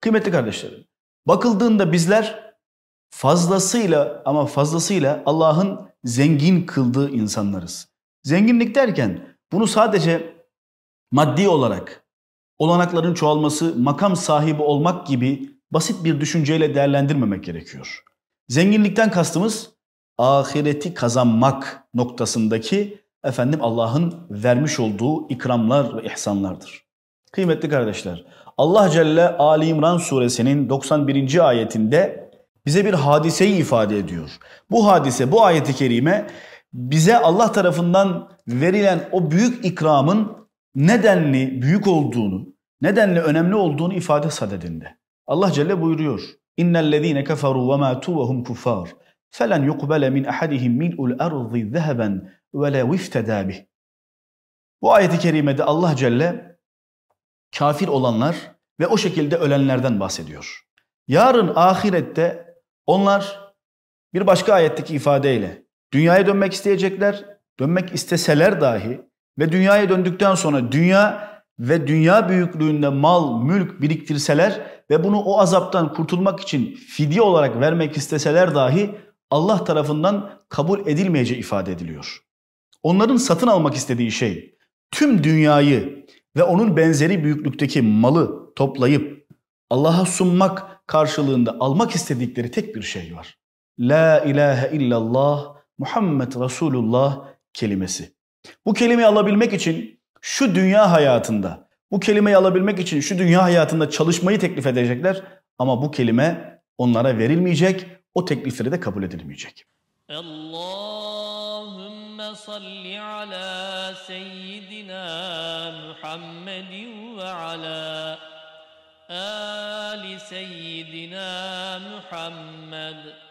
Kıymetli kardeşlerim, bakıldığında bizler fazlasıyla ama fazlasıyla Allah'ın zengin kıldığı insanlarız. Zenginlik derken bunu sadece maddi olarak olanakların çoğalması, makam sahibi olmak gibi basit bir düşünceyle değerlendirmemek gerekiyor. Zenginlikten kastımız ahireti kazanmak noktasındaki Allah'ın vermiş olduğu ikramlar ve ihsanlardır. Kıymetli kardeşler, Allah Celle Ali İmran suresinin 91. ayetinde bize bir hadiseyi ifade ediyor. Bu hadise, bu ayeti kerime bize Allah tarafından verilen o büyük ikramın nedenli büyük olduğunu, nedenli önemli olduğunu ifade sadedinde. Allah Celle buyuruyor: İnnellezîne keferû ve mâtû ve hum kuffâr felen yuqbale min ahadihim mil'ul erzi zeheben ve lev iftedâ bih. Bu ayeti kerimede Allah Celle kafir olanlar ve o şekilde ölenlerden bahsediyor. Yarın ahirette onlar bir başka ayetteki ifadeyle dünyaya dönmek isteyecekler, dönmek isteseler dahi ve dünyaya döndükten sonra dünya ve dünya büyüklüğünde mal, mülk biriktirseler ve bunu o azaptan kurtulmak için fidye olarak vermek isteseler dahi Allah tarafından kabul edilmeyeceği ifade ediliyor. Onların satın almak istediği şey tüm dünyayı ve onun benzeri büyüklükteki malı toplayıp Allah'a sunmak karşılığında almak istedikleri tek bir şey var. La ilahe illallah Muhammed Resulullah kelimesi. Bu kelimeyi alabilmek için şu dünya hayatında, bu kelimeyi alabilmek için şu dünya hayatında çalışmayı teklif edecekler ama bu kelime onlara verilmeyecek, o teklifleri de kabul edilmeyecek. Allahümme salli ala seyyidina Muhammedin ve ala ali seyyidina Muhammed.